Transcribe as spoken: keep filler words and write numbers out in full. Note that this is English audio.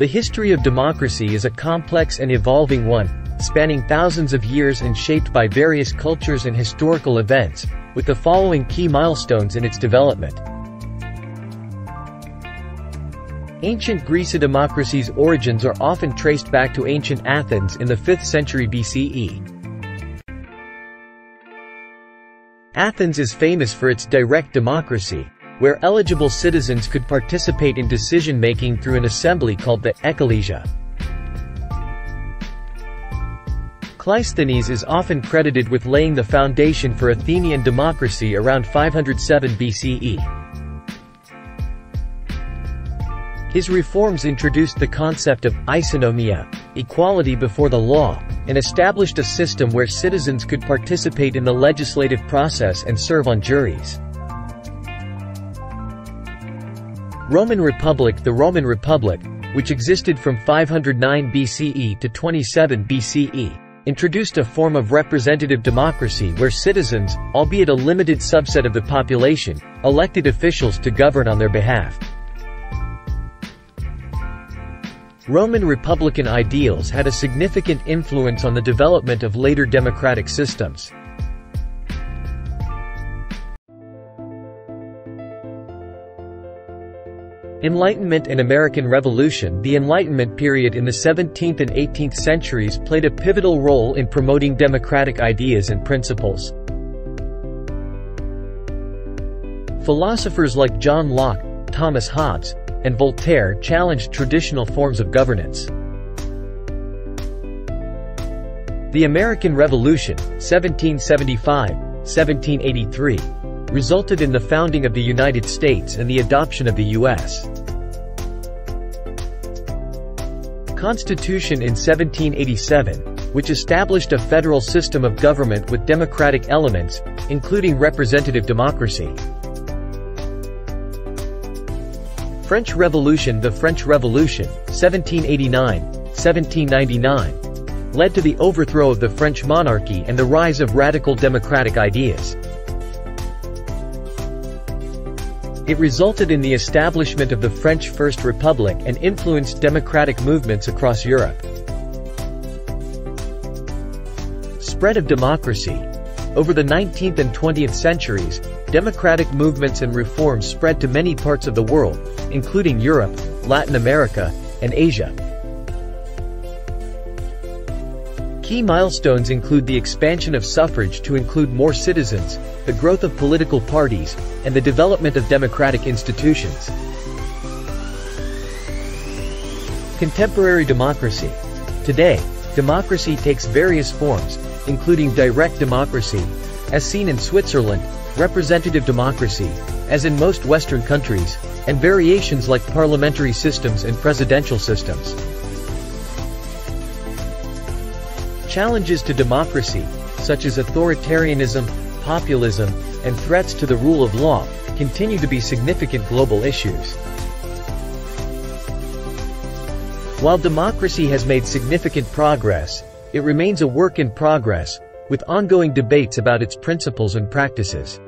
The history of democracy is a complex and evolving one, spanning thousands of years and shaped by various cultures and historical events, with the following key milestones in its development. Ancient Greece's democracy's origins are often traced back to ancient Athens in the fifth century B C E. Athens is famous for its direct democracy, where eligible citizens could participate in decision-making through an assembly called the Ecclesia. Cleisthenes is often credited with laying the foundation for Athenian democracy around five hundred seven B C E. His reforms introduced the concept of isonomia, equality before the law, and established a system where citizens could participate in the legislative process and serve on juries. Roman Republic. The Roman Republic, which existed from five hundred nine B C E to twenty-seven B C E, introduced a form of representative democracy where citizens, albeit a limited subset of the population, elected officials to govern on their behalf. Roman Republican ideals had a significant influence on the development of later democratic systems. Enlightenment and American Revolution. The Enlightenment period in the seventeenth and eighteenth centuries played a pivotal role in promoting democratic ideas and principles. Philosophers like John Locke, Thomas Hobbes, and Voltaire challenged traditional forms of governance. The American Revolution, seventeen seventy-five to seventeen eighty-three, resulted in the founding of the United States and the adoption of the U S Constitution in seventeen eighty-seven, which established a federal system of government with democratic elements, including representative democracy. French Revolution. The French Revolution, seventeen eighty-nine to seventeen ninety-nine, led to the overthrow of the French monarchy and the rise of radical democratic ideas. It resulted in the establishment of the French First Republic and influenced democratic movements across Europe. Spread of democracy. Over the nineteenth and twentieth centuries, democratic movements and reforms spread to many parts of the world, including Europe, Latin America, and Asia. Key milestones include the expansion of suffrage to include more citizens, the growth of political parties, and the development of democratic institutions. Contemporary democracy. Today, democracy takes various forms, including direct democracy, as seen in Switzerland, representative democracy, as in most Western countries, and variations like parliamentary systems and presidential systems. Challenges to democracy, such as authoritarianism, populism, and threats to the rule of law, continue to be significant global issues. While democracy has made significant progress, it remains a work in progress, with ongoing debates about its principles and practices.